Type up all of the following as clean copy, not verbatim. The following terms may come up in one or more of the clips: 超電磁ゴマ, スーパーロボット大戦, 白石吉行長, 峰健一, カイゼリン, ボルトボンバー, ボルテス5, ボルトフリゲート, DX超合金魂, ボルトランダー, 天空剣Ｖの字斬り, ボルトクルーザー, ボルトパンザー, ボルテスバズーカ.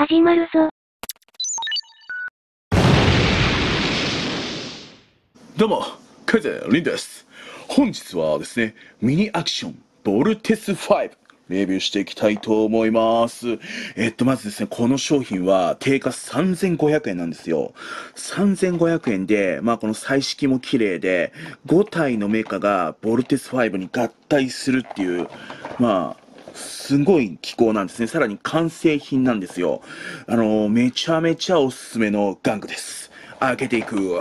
始まるぞ。どうも、カイゼリンです。本日はですね、ミニアクション、ボルテス5、レビューしていきたいと思います。まずですね、この商品は定価3500円なんですよ。3500円で、まあこの彩色も綺麗で、5体のメカがボルテス5に合体するっていう、まあ、すごい機構なんですね。さらに完成品なんですよ。めちゃめちゃおすすめの玩具です。開けていく。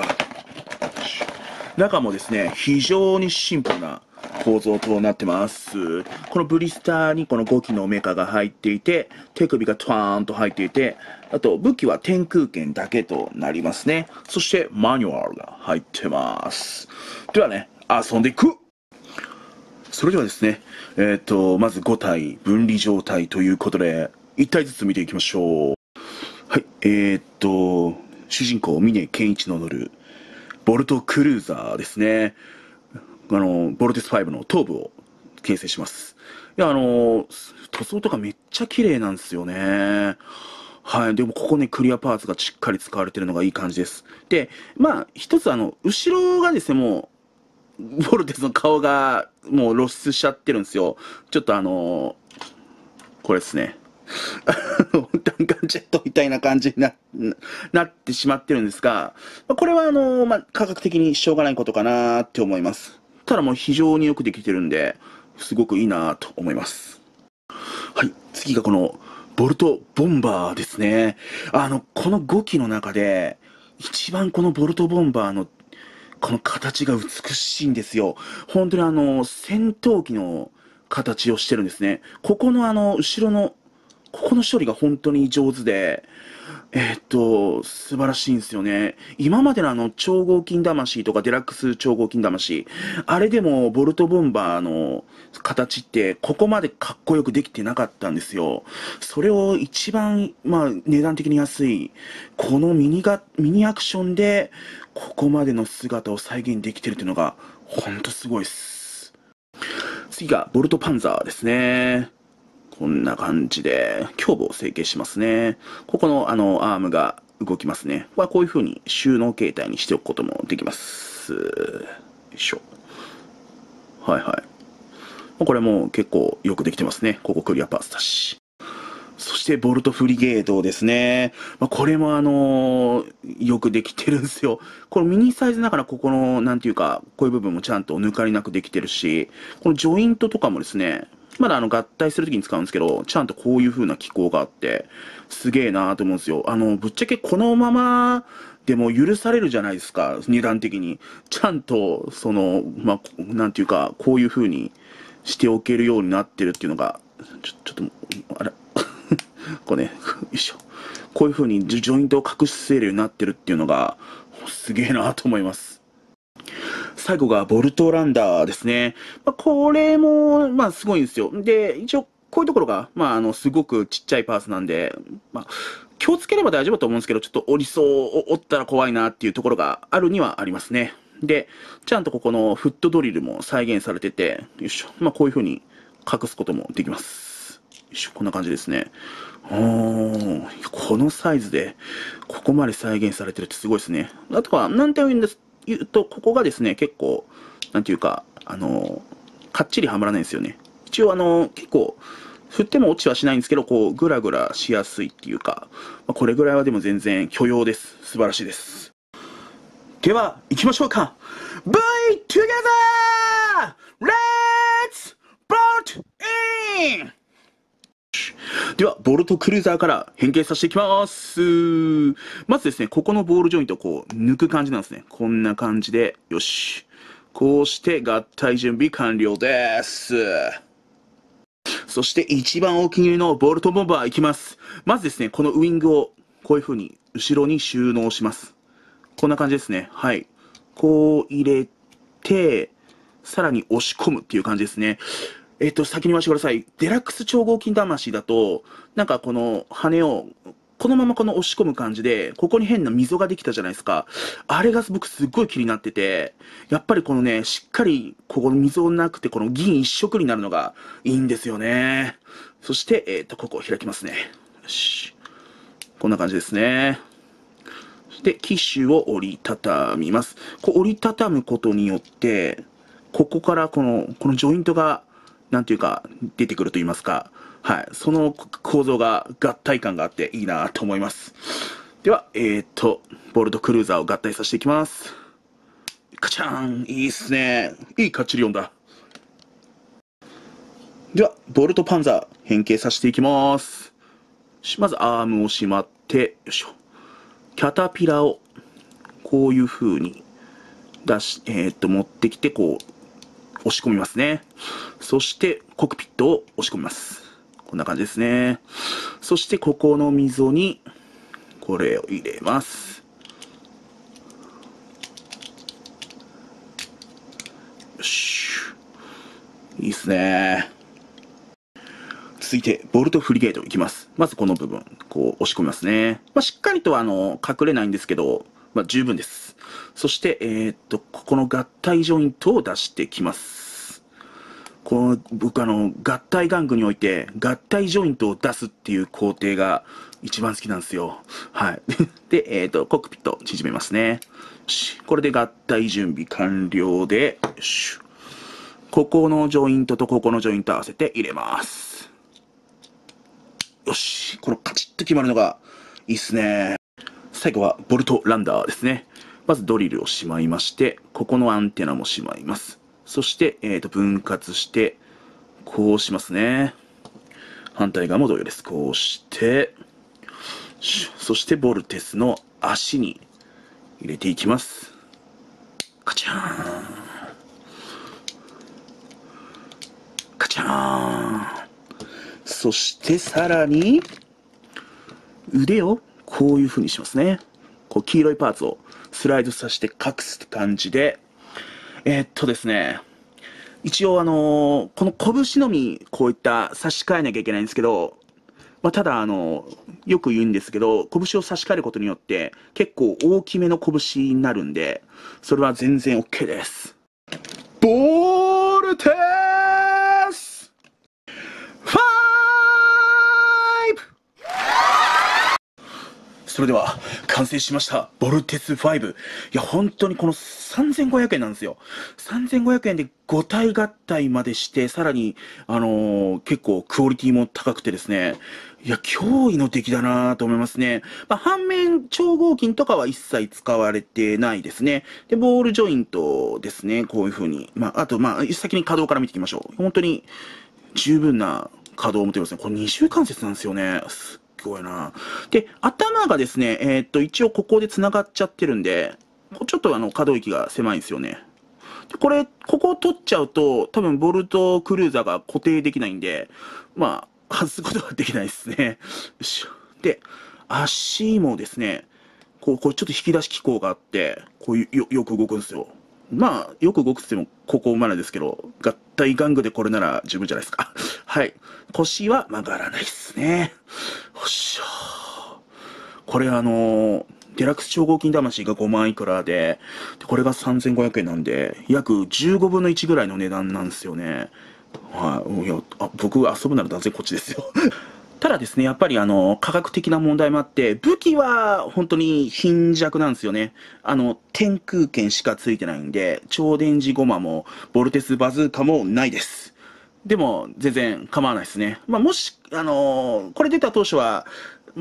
中もですね、非常にシンプルな構造となってます。このブリスターにこの5機のメカが入っていて、手首がトワーンと入っていて、あと武器は天空剣だけとなりますね。そしてマニュアルが入ってます。ではね、遊んでいく！それではですね、まず5体分離状態ということで、1体ずつ見ていきましょう。はい、主人公、峰健一の乗る、ボルトクルーザーですね。ボルテス5の頭部を形成します。いや、塗装とかめっちゃ綺麗なんですよね。はい。でも、ここね、クリアパーツがしっかり使われてるのがいい感じです。で、まあ、一つ後ろがですね、もう、ボルテスの顔がもう露出しちゃってるんですよ。ちょっとこれですね。弾丸ジェットみたいな感じに なってしまってるんですが、これはまあ、価格的にしょうがないことかなーって思います。ただもう非常によくできてるんで、すごくいいなーと思います。はい。次がこの、ボルトボンバーですね。この5機の中で、一番このボルトボンバーのこの形が美しいんですよ。本当に戦闘機の形をしてるんですね。ここの後ろの、ここの処理が本当に上手で、素晴らしいんですよね。今までの超合金魂とかデラックス超合金魂、あれでもボルトボンバーの形ってここまでかっこよくできてなかったんですよ。それを一番、まあ値段的に安い、このミニアクションでここまでの姿を再現できてるっていうのがほんとすごいです。次がボルトパンザーですね。こんな感じで、胸部を成形しますね。ここのアームが動きますね。こういう風に収納形態にしておくこともできます。よいしょ。はいはい。これも結構よくできてますね。ここクリアパーツだし。そして、ボルトフリゲートですね。これもよくできてるんですよ。このミニサイズだから、ここの、なんていうか、こういう部分もちゃんと抜かりなくできてるし、このジョイントとかもですね、まだ合体するときに使うんですけど、ちゃんとこういう風な機構があって、すげえなーと思うんですよ。ぶっちゃけこのままでも許されるじゃないですか、値段的に。ちゃんと、まあ、なんていうか、こういう風にしておけるようになってるっていうのが、ちょっと、あれこれね、よいしょ。こういう風にジョイントを隠し据えるようになってるっていうのが、すげえなーと思います。最後がボルトランダーですね。これも、すごいんですよ。で、一応、こういうところが、すごくちっちゃいパーツなんで、気をつければ大丈夫だと思うんですけど、ちょっと折りそうを折ったら怖いなっていうところがあるにはありますね。で、ちゃんとここのフットドリルも再現されてて、よいしょ。こういう風に隠すこともできます。よいしょ、こんな感じですね。このサイズで、ここまで再現されてるってすごいですね。あとは、なんて言うんですか言うと、ここがですね、結構、なんていうか、かっちりはまらないんですよね。一応、結構、振っても落ちはしないんですけど、こう、ぐらぐらしやすいっていうか、これぐらいはでも全然許容です。素晴らしいです。では、行きましょうか。V together! Let's bolt in! では、ボルトクルーザーから変形させていきます。まずですね、ここのボールジョイントをこう抜く感じなんですね。こんな感じで、よし。こうして合体準備完了です。そして一番お気に入りのボルトボンバーいきます。まずですね、このウィングをこういう風に後ろに収納します。こんな感じですね。はい。こう入れて、さらに押し込むっていう感じですね。先に言わせてください。デラックス超合金魂だと、なんかこの羽を、このままこの押し込む感じで、ここに変な溝ができたじゃないですか。あれが僕すっごい気になってて、やっぱりこのね、しっかりここの溝なくて、この銀一色になるのがいいんですよね。そして、ここを開きますね。よし。こんな感じですね。で、機首を折りたたみます。こう折りたたむことによって、ここからこのジョイントが、なんていうか、出てくると言いますか、はい、その構造が合体感があっていいなと思います。では、ボルトクルーザーを合体させていきます。カチャーン、いいっすね。いいカッチリオンだ。では、ボルトパンザー、変形させていきます。まずアームをしまって、よいしょ。キャタピラを、こういう風に持ってきて、こう、押し込みますね。そして、コクピットを押し込みます。こんな感じですね。そして、ここの溝に、これを入れます。よし。いいっすね。続いて、ボルトフリゲートいきます。まずこの部分、こう押し込みますね。まあ、しっかりとは隠れないんですけど、まあ、十分です。そして、ここの合体ジョイントを出してきます。この、僕合体玩具において、合体ジョイントを出すっていう工程が一番好きなんですよ。はい。で、コックピット縮めますね。これで合体準備完了で、ここのジョイントとここのジョイント合わせて入れます。よし、このカチッと決まるのがいいっすね。最後はボルトランダーですね。まずドリルをしまいまして、ここのアンテナもしまいます。そして、分割して、こうしますね。反対側も同様です。こうして、そしてボルテスの足に入れていきます。カチャーン。カチャーン。そしてさらに腕をこういう風にしますね。こう黄色いパーツをスライドさせて隠す感じで、ですね、一応この拳のみこういった差し替えなきゃいけないんですけど、まあ、ただよく言うんですけど、拳を差し替えることによって結構大きめの拳になるんで、それは全然 OK です。ボルテースそれでは完成しました。ボルテス5。いや、本当にこの3500円なんですよ。3500円で5体合体までして、さらに、結構クオリティも高くてですね。いや、驚異の出来だなと思いますね。まあ、反面、超合金とかは一切使われてないですね。で、ボールジョイントですね。こういう風に。まあ、あと、まあ、先に稼働から見ていきましょう。本当に十分な稼働を持っていますね。これ二重関節なんですよね。すごいな。で、頭がですね、一応ここで繋がっちゃってるんで、ちょっと可動域が狭いんですよね。で、ここを取っちゃうと、多分ボルトクルーザーが固定できないんで、まあ、外すことはできないですね。で、足もですね、こうちょっと引き出し機構があって、こういう、よく動くんですよ。まあ、よく動くって言っても、ここまでですけど、合体玩具でこれなら十分じゃないですか。はい。腰は曲がらないですね。よっしゃ。これデラックス超合金魂が5万いくらで、これが3500円なんで、約15分の1ぐらいの値段なんですよね。はい。いや、僕遊ぶなら断然こっちですよ。ただですね、やっぱり科学的な問題もあって、武器は本当に貧弱なんですよね。天空剣しかついてないんで、超電磁ゴマも、ボルテスバズーカもないです。でも、全然構わないですね。まあ、もし、これ出た当初は、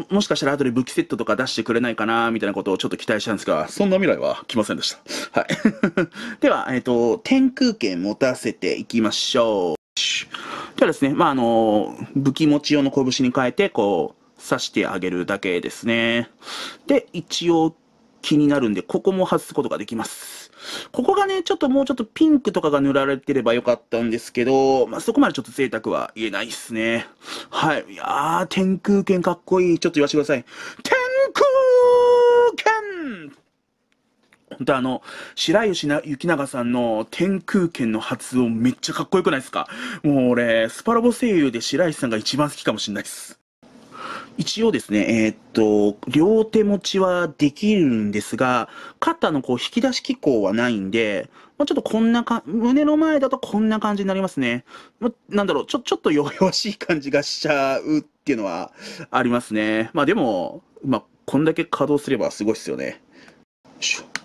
もしかしたら後で武器セットとか出してくれないかな、みたいなことをちょっと期待したんですが、そんな未来は来ませんでした。はい。では、天空剣持たせていきましょう。ではですね、まあ、武器持ち用の拳に変えて、こう、刺してあげるだけですね。で、一応気になるんで、ここも外すことができます。ここがね、もうちょっとピンクとかが塗られてればよかったんですけど、まあ、そこまでちょっと贅沢は言えないっすね。はい。いやー、天空剣かっこいい。ちょっと言わせてください。天空剣本当白吉行長さんの天空剣の発音めっちゃかっこよくないですか？もう俺、スパロボ声優で白石さんが一番好きかもしれないです。一応ですね、両手持ちはできるんですが、肩のこう引き出し機構はないんで、まあ、ちょっとこんなか、胸の前だとこんな感じになりますね。まあ、なんだろう、ちょっと弱々しい感じがしちゃうっていうのはありますね。まあでも、まあ、こんだけ稼働すればすごいですよね。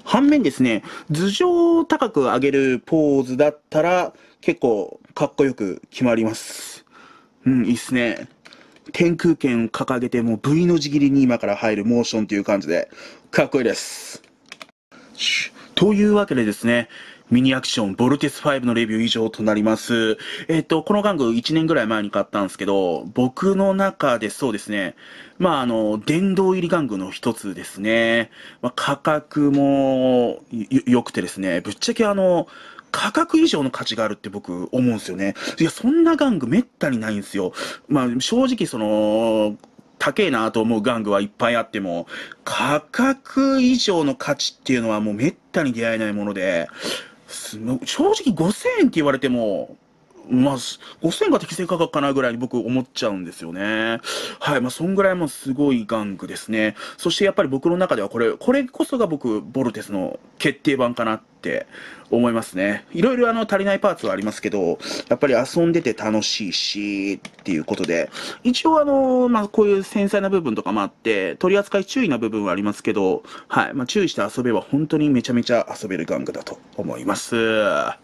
反面ですね、頭上を高く上げるポーズだったら、結構かっこよく決まります。うん、いいっすね。天空剣を掲げて、もう V の字切りに今から入るモーションという感じで、かっこいいです。というわけでですね、ミニアクション、ボルテス5のレビュー以上となります。この玩具1年ぐらい前に買ったんですけど、僕の中でそうですね、まあ、殿堂入り玩具の一つですね。まあ、価格も良くてですね、ぶっちゃけ価格以上の価値があるって僕思うんですよね。いや、そんな玩具めったにないんですよ。まあ、正直高えなと思う玩具はいっぱいあっても、価格以上の価値っていうのはもうめったに出会えないもので、正直5000円って言われても、まあ、5000円が適正価格かなぐらいに僕思っちゃうんですよね。はい。まあ、そんぐらいもすごい玩具ですね。そしてやっぱり僕の中ではこれこそが僕、ボルテスの決定版かなって思いますね。いろいろ足りないパーツはありますけど、やっぱり遊んでて楽しいし、っていうことで。一応まあ、こういう繊細な部分とかもあって、取り扱い注意な部分はありますけど、はい。まあ、注意して遊べば本当にめちゃめちゃ遊べる玩具だと思います。は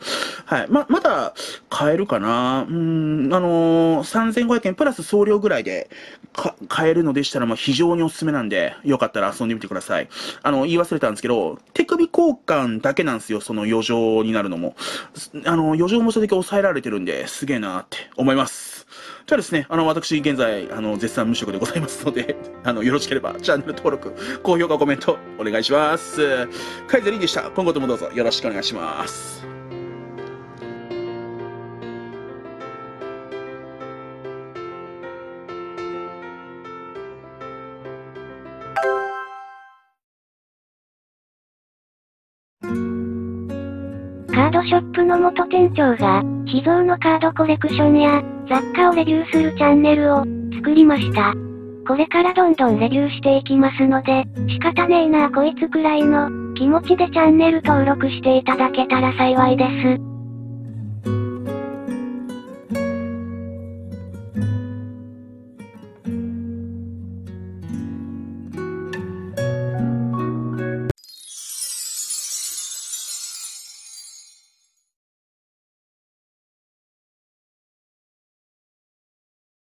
い。まだ、買えるかな。3500円プラス送料ぐらいで買えるのでしたら、まあ、非常におすすめなんで、よかったら遊んでみてください。言い忘れたんですけど、手首交換だけなんですよ、その余剰になるのも。余剰もそれだけ抑えられてるんで、すげえなーって思います。じゃあですね、私、現在、絶賛無職でございますので、よろしければ、チャンネル登録、高評価、コメント、お願いします。カイゼリーでした。今後ともどうぞよろしくお願いします。カードショップの元店長が秘蔵のカードコレクションや雑貨をレビューするチャンネルを作りました。これからどんどんレビューしていきますので、仕方ねえなこいつくらいの気持ちでチャンネル登録していただけたら幸いです。